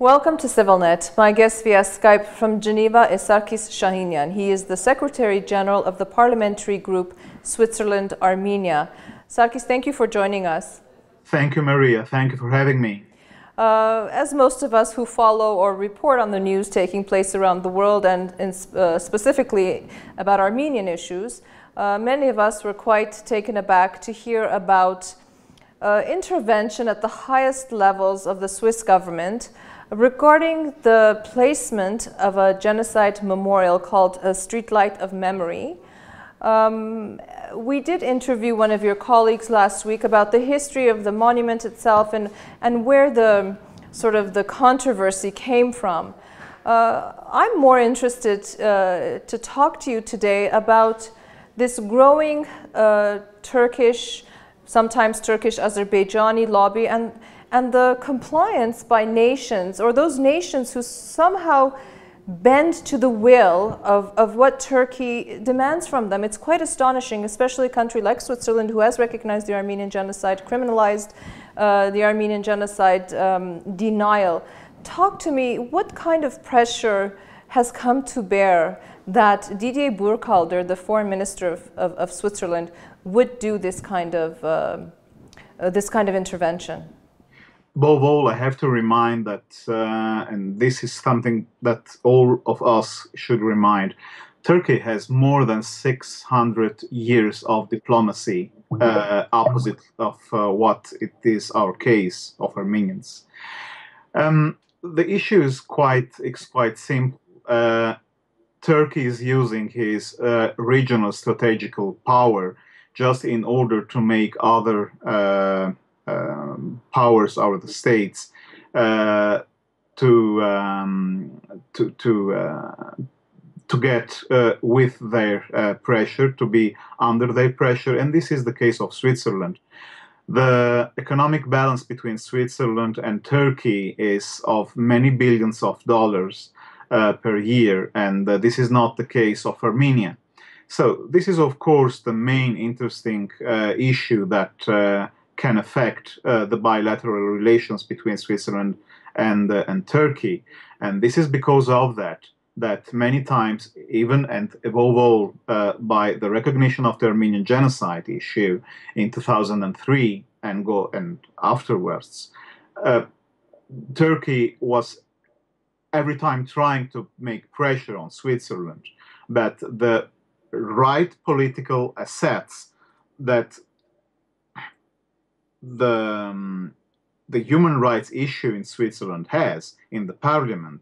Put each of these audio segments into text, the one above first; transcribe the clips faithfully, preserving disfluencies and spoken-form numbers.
Welcome to CivilNet. My guest via Skype from Geneva is Sarkis Shahinian. He is the Secretary General of the Parliamentary Group Switzerland-Armenia. Sarkis, thank you for joining us. Thank you, Maria. Thank you for having me. Uh, as most of us who follow or report on the news taking place around the world and in, uh, specifically about Armenian issues, uh, many of us were quite taken aback to hear about uh, intervention at the highest levels of the Swiss government regarding the placement of a genocide memorial called a Streetlight of Memory. Um, we did interview one of your colleagues last week about the history of the monument itself and, and where the sort of the controversy came from. Uh, I'm more interested uh, to talk to you today about this growing uh, Turkish, sometimes Turkish Azerbaijani lobby and, and the compliance by nations or those nations who somehow bend to the will of, of what Turkey demands from them. It's quite astonishing, especially a country like Switzerland, who has recognized the Armenian genocide, criminalized uh, the Armenian genocide um, denial. Talk to me, what kind of pressure has come to bear that Didier Burkhalter, the foreign minister of, of, of Switzerland, would do this kind of, uh, uh, this kind of intervention? Above all, I have to remind that, uh, and this is something that all of us should remind, Turkey has more than six hundred years of diplomacy, uh, opposite of uh, what it is our case of Armenians. Um, the issue is quite, it's quite simple. Uh, Turkey is using his uh, regional strategical power just in order to make other uh, Um, powers are the states uh, to, um, to to uh, to get uh, with their uh, pressure, to be under their pressure, and this is the case of Switzerland. The economic balance between Switzerland and Turkey is of many billions of dollars uh, per year, and uh, this is not the case of Armenia. So this is, of course, the main interesting uh, issue that uh, can affect uh, the bilateral relations between Switzerland and uh, and Turkey, and this is because of that that many times, even and above all, uh, by the recognition of the Armenian genocide issue in two thousand three and go and afterwards, uh, Turkey was every time trying to make pressure on Switzerland that the right political assets that the um, the human rights issue in Switzerland has in the parliament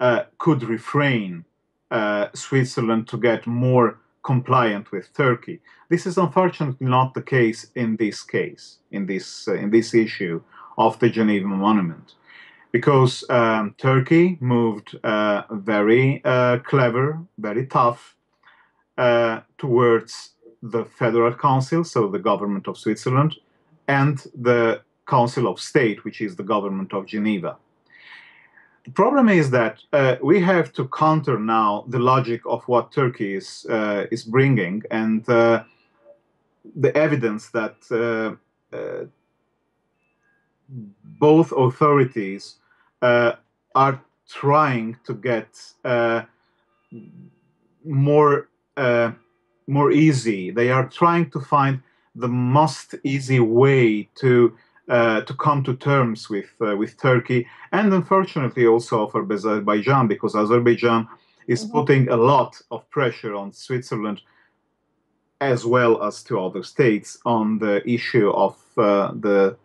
uh, could refrain uh, Switzerland to get more compliant with Turkey. This is unfortunately not the case in this case, in this, uh, in this issue of the Geneva Monument, because um, Turkey moved uh, very uh, clever, very tough uh, towards the Federal Council, so the government of Switzerland, and the Council of State, which is the government of Geneva. The problem is that uh, we have to counter now the logic of what Turkey is, uh, is bringing and uh, the evidence that uh, uh, both authorities uh, are trying to get uh, more, uh, more easy. They are trying to find the most easy way to uh, to come to terms with uh, with Turkey, and unfortunately also for Azerbaijan, because Azerbaijan is putting a lot of pressure on Switzerland as well as to other states on the issue of uh, the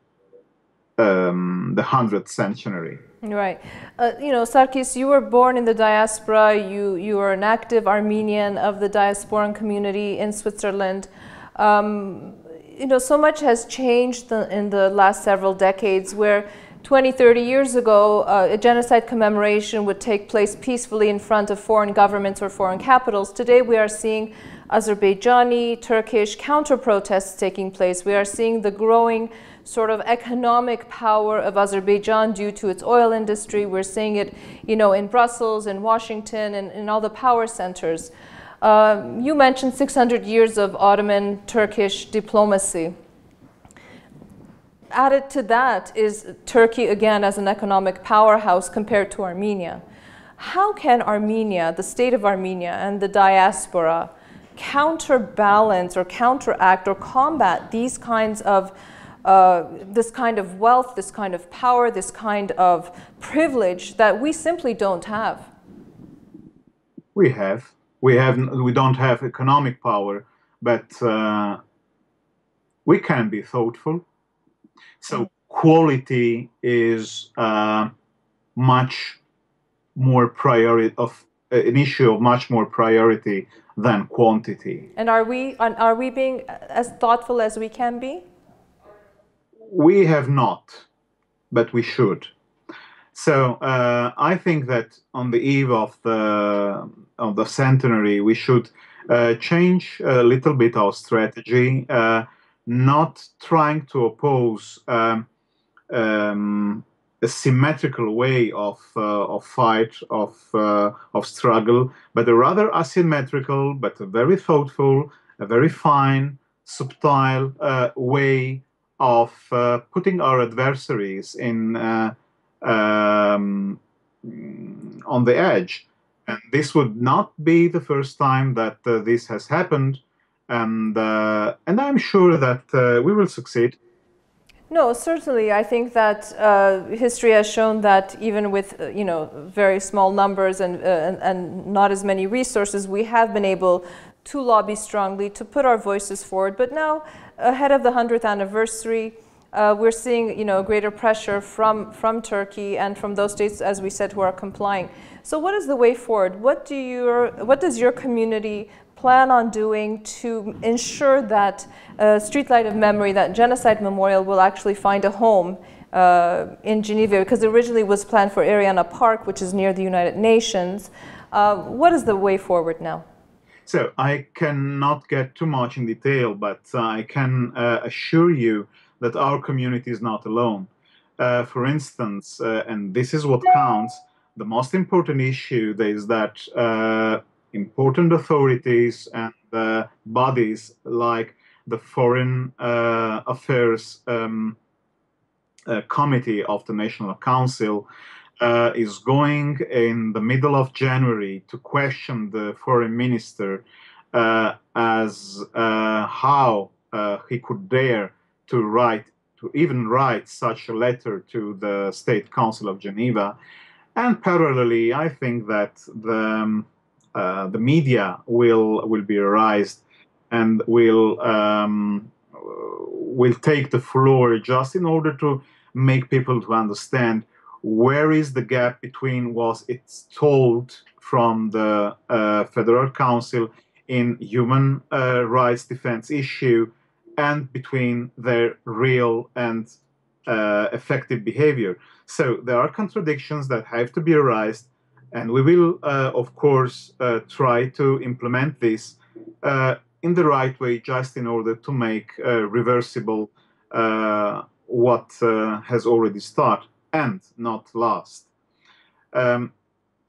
um, the hundredth centenary. Right. Uh, you know, Sarkis, you were born in the diaspora. You you are an active Armenian of the diasporan community in Switzerland. Um, you know, so much has changed the, in the last several decades, where twenty, thirty years ago, uh, a genocide commemoration would take place peacefully in front of foreign governments or foreign capitals. Today we are seeing Azerbaijani, Turkish counter-protests taking place. We are seeing the growing sort of economic power of Azerbaijan due to its oil industry. We're seeing it, you know, in Brussels, in Washington, and in all the power centers. Uh, you mentioned six hundred years of Ottoman Turkish diplomacy. added to that is Turkey, again, as an economic powerhouse compared to Armenia. How can Armenia, the state of Armenia and the diaspora, counterbalance or counteract or combat these kinds of, uh, this kind of wealth, this kind of power, this kind of privilege that we simply don't have? We have. We have. We don't have economic power, but uh, we can be thoughtful. So quality is uh, much more priority of uh, an issue of much more priority than quantity. And are we are we being as thoughtful as we can be? We have not, but we should. So uh, I think that on the eve of the of the centenary, we should uh, change a little bit our strategy. Uh, not trying to oppose um, um, a symmetrical way of, uh, of fight, of, uh, of struggle, but a rather asymmetrical, but a very thoughtful, a very fine, subtle uh, way of uh, putting our adversaries in, uh, um, on the edge. And this would not be the first time that uh, this has happened. And, uh, and I'm sure that uh, we will succeed. No, certainly. I think that uh, history has shown that even with, uh, you know, very small numbers and, uh, and, and not as many resources, we have been able to lobby strongly, to put our voices forward. But now, ahead of the hundredth anniversary, uh, we're seeing, you know, greater pressure from, from Turkey and from those states, as we said, who are complying. So what is the way forward? What do your, what does your community plan on doing to ensure that uh, Streetlight of Memory, that genocide memorial, will actually find a home uh, in Geneva? Because originally it was planned for Ariana Park, which is near the United Nations. Uh, what is the way forward now? So I cannot get too much in detail, but I can uh, assure you that our community is not alone. Uh, for instance, uh, and this is what counts, the most important issue is that uh, important authorities and uh, bodies like the Foreign uh, Affairs um, uh, Committee of the National Council uh, is going in the middle of January to question the foreign minister uh, as uh, how uh, he could dare to write, to even write such a letter to the State Council of Geneva. And parallelly, I think that the um, Uh, the media will will be aroused and will um, will take the floor just in order to make people to understand where is the gap between what it's told from the uh, Federal Council in human uh, rights defense issue and between their real and uh, effective behavior. So there are contradictions that have to be aroused. And we will, uh, of course, uh, try to implement this uh, in the right way, just in order to make uh, reversible uh, what uh, has already started and not last. Um,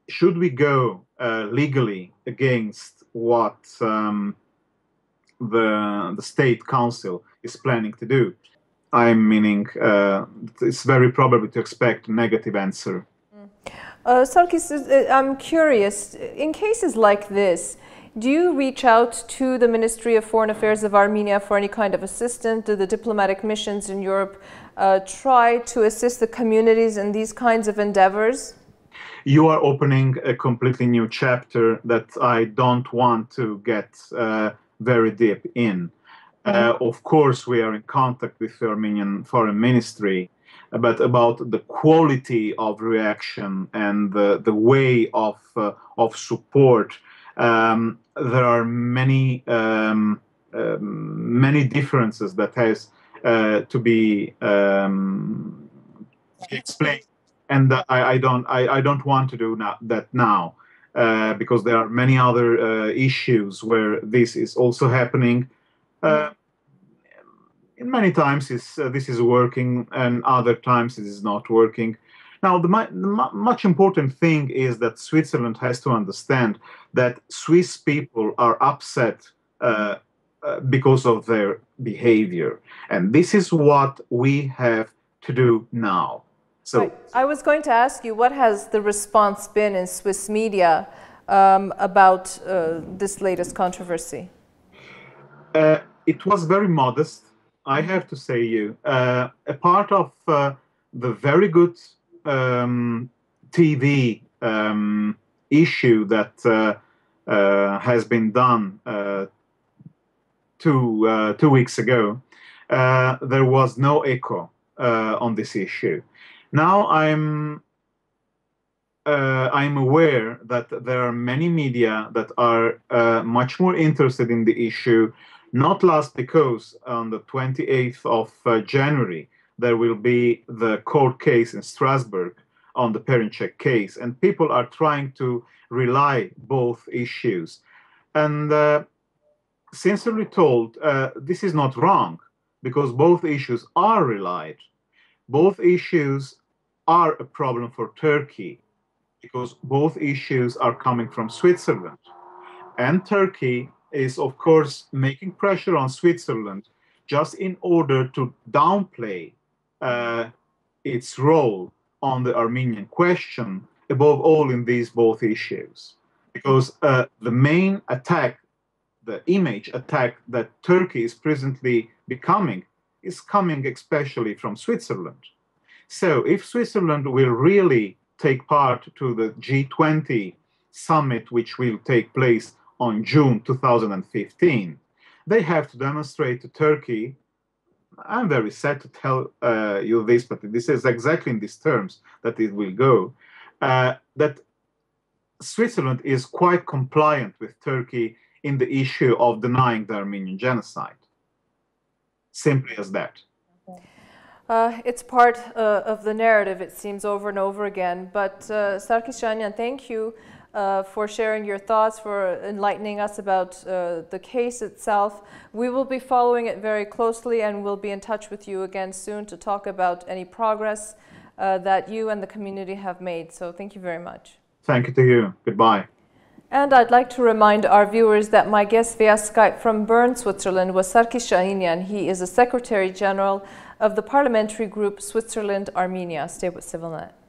should we go uh, legally against what um, the, the State Council is planning to do? I'm meaning uh, it's very probable to expect a negative answer. Uh, Sarkis, I'm curious, in cases like this, do you reach out to the Ministry of Foreign Affairs of Armenia for any kind of assistance? Do the diplomatic missions in Europe uh, try to assist the communities in these kinds of endeavors? You are opening a completely new chapter that I don't want to get uh, very deep in. Uh, of course, we are in contact with the Armenian Foreign Ministry, but about the quality of reaction and the, the way of, uh, of support. Um, there are many, um, uh, many differences that has uh, to be um, explained. And I, I, don't, I, I don't want to do now, that now, uh, because there are many other uh, issues where this is also happening. Uh, Many times is, uh, this is working, and other times it is not working. Now, the, mu the much important thing is that Switzerland has to understand that Swiss people are upset uh, uh, because of their behavior. And this is what we have to do now. So I, I was going to ask you, what has the response been in Swiss media um, about uh, this latest controversy? Uh, it was very modest, I have to say you. Uh, a part of uh, the very good um, T V um, issue that uh, uh, has been done uh, two, uh, two weeks ago, uh, there was no echo uh, on this issue. Now I'm, uh, I'm aware that there are many media that are uh, much more interested in the issue, not last because on the twenty-eighth of January there will be the court case in Strasbourg on the Perinchek case, and people are trying to rely both issues. And uh, sincerely told, uh, this is not wrong, because both issues are relied. Both issues are a problem for Turkey, because both issues are coming from Switzerland. And Turkey is, of course, making pressure on Switzerland just in order to downplay uh, its role on the Armenian question, above all in these both issues. Because uh, the main attack, the image attack that Turkey is presently becoming, is coming especially from Switzerland. So if Switzerland will really take part to the G twenty summit, which will take place on June two thousand fifteen, they have to demonstrate to Turkey, I'm very sad to tell uh, you this, but this is exactly in these terms that it will go, uh, that Switzerland is quite compliant with Turkey in the issue of denying the Armenian genocide. Simply as that. Uh, it's part uh, of the narrative, it seems, over and over again. But uh, Sarkis Shahinian, thank you uh, for sharing your thoughts, for enlightening us about uh, the case itself. We will be following it very closely, and we'll be in touch with you again soon to talk about any progress uh, that you and the community have made. So thank you very much. Thank you to you. Goodbye. And I'd like to remind our viewers that my guest via Skype from Bern, Switzerland, was Sarkis Shahinian. He is the Secretary General of the Parliamentary Group Switzerland-Armenia. Stay with CivilNet.